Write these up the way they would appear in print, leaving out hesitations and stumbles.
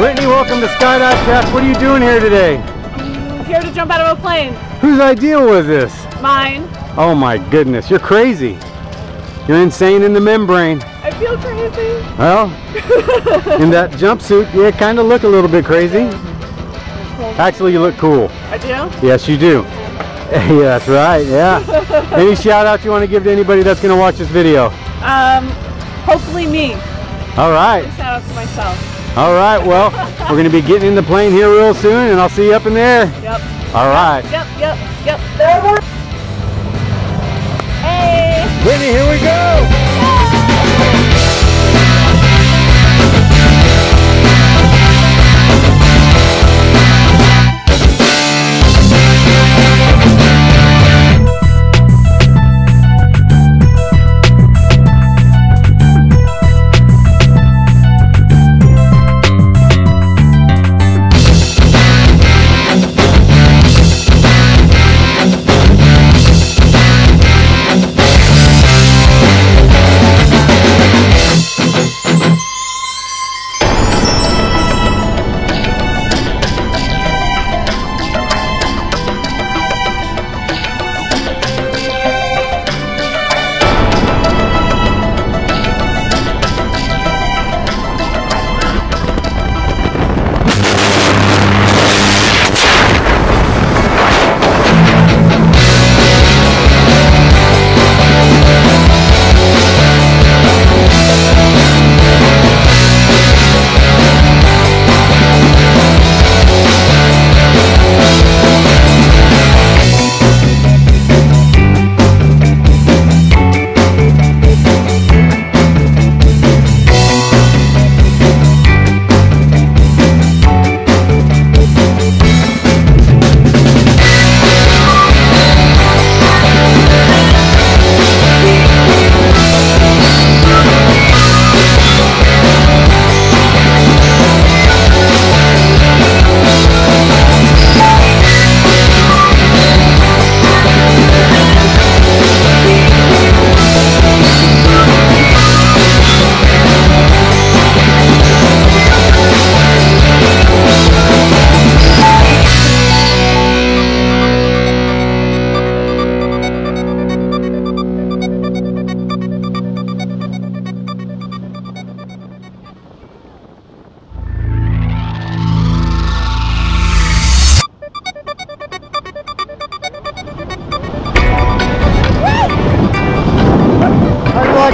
Whitney, welcome to Skydive Taft. What are you doing here today? I'm here to jump out of a plane. Whose idea was this? Mine. Oh my goodness, you're crazy. You're insane in the membrane. I feel crazy. Well, in that jumpsuit, you kind of look a little bit crazy. Actually, you look cool. I do? Yes, you do. Yeah, that's right, yeah. Any shout out you want to give to anybody that's going to watch this video? Hopefully me. All right. Shout out to myself. All right, well, we're going to be getting in the plane here real soon, and I'll see you up in there. Yep. All right. Yep. There we go. Hey. Whitney, here we go.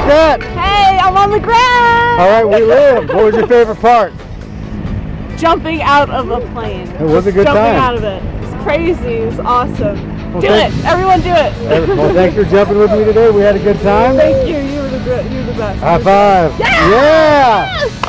That. Hey, I'm on the ground! Alright, we live. What was your favorite part? Jumping out of a plane. It was a good time. Jumping out of it. It's crazy. It was awesome. Well, do it! Everyone do it! Well, thanks for jumping with me today. We had a good time. Thank you. You were the best. High five. Yes! Yeah!